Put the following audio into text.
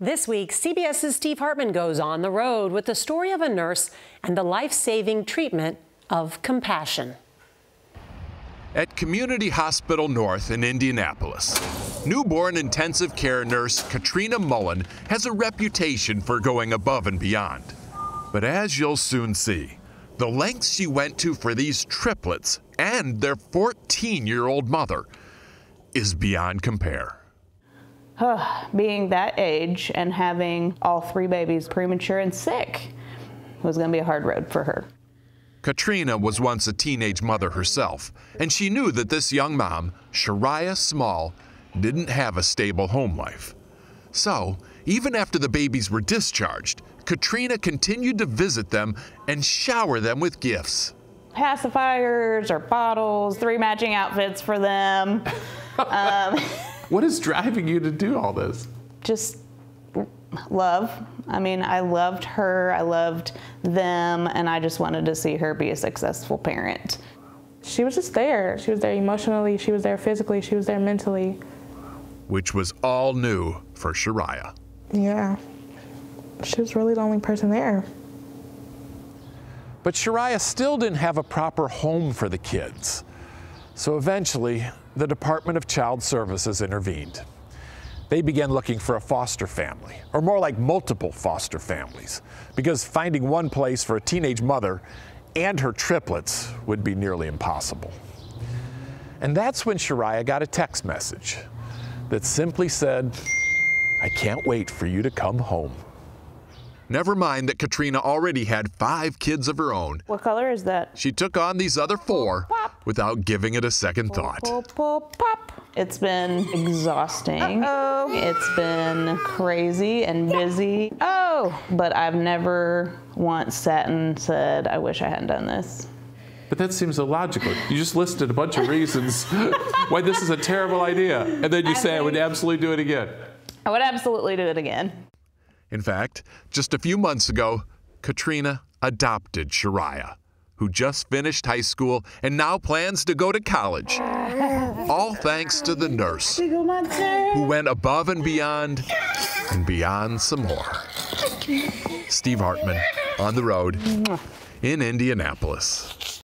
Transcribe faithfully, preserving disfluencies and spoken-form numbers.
This week, C B S's Steve Hartman goes on the road with the story of a nurse and the life-saving treatment of compassion. At Community Hospital North in Indianapolis, newborn intensive care nurse Katrina Mullen has a reputation for going above and beyond. But as you'll soon see, the lengths she went to for these triplets and their fourteen-year-old mother is beyond compare. Being that age and having all three babies premature and sick was going to be a hard road for her. Katrina was once a teenage mother herself, and she knew that this young mom, Shariah Small, didn't have a stable home life. So, even after the babies were discharged, Katrina continued to visit them and shower them with gifts. Pacifiers or bottles, three matching outfits for them. um, What is driving you to do all this? Just love. I mean, I loved her, I loved them, and I just wanted to see her be a successful parent. She was just there. She was there emotionally, she was there physically, she was there mentally. Which was all new for Shariah. Yeah, she was really the only person there. But Shariah still didn't have a proper home for the kids. So eventually, the Department of Child Services intervened. They began looking for a foster family, or more like multiple foster families, because finding one place for a teenage mother and her triplets would be nearly impossible. And that's when Shariah got a text message that simply said, "I can't wait for you to come home." Never mind that Katrina already had five kids of her own. What color is that? She took on these other four pop. without giving it a second pop, thought. Pop, pop, pop. It's been exhausting. Uh-oh. It's been crazy and busy. Oh, but I've never once sat and said, I wish I hadn't done this. But that seems illogical. You just listed a bunch of reasons why this is a terrible idea. And then you I say, I would absolutely do it again. I would absolutely do it again. In fact, just a few months ago, Katrina adopted Shariah, who just finished high school and now plans to go to college. All thanks to the nurse, who went above and beyond, and beyond some more. Steve Hartman, on the road in Indianapolis.